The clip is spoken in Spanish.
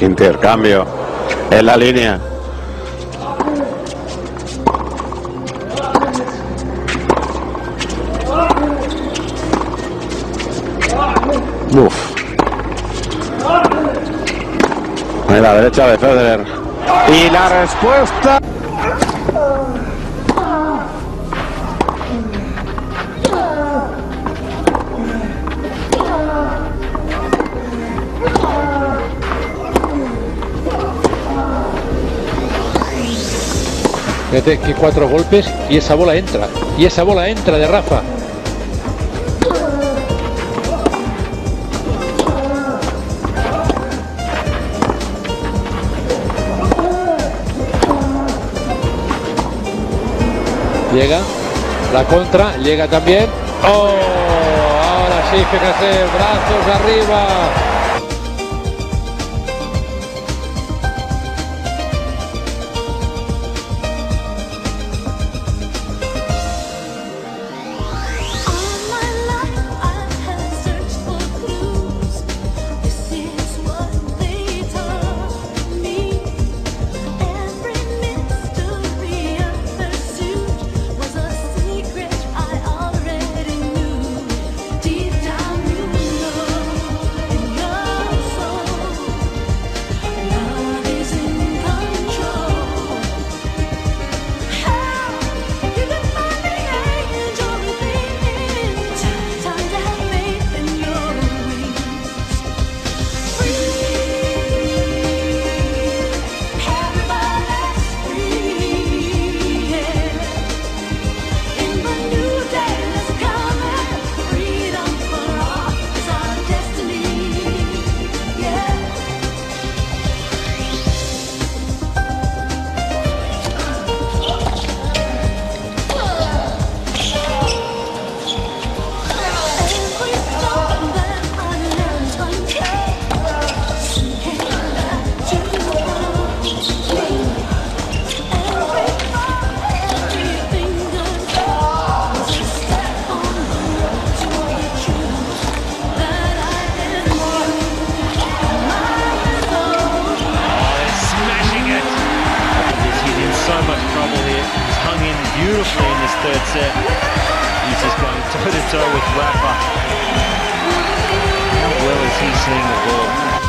Qué intercambio. En la línea. Uf. En la derecha de Federer. Y la respuesta. Fíjate que 4 golpes y esa bola entra. Y esa bola entra de Rafa. Llega la contra, llega también. ¡Oh! Ahora sí, fíjate, brazos arriba. Beautifully in this third set. He's just going toe-to-toe with Rafa. How well is he seeing the ball?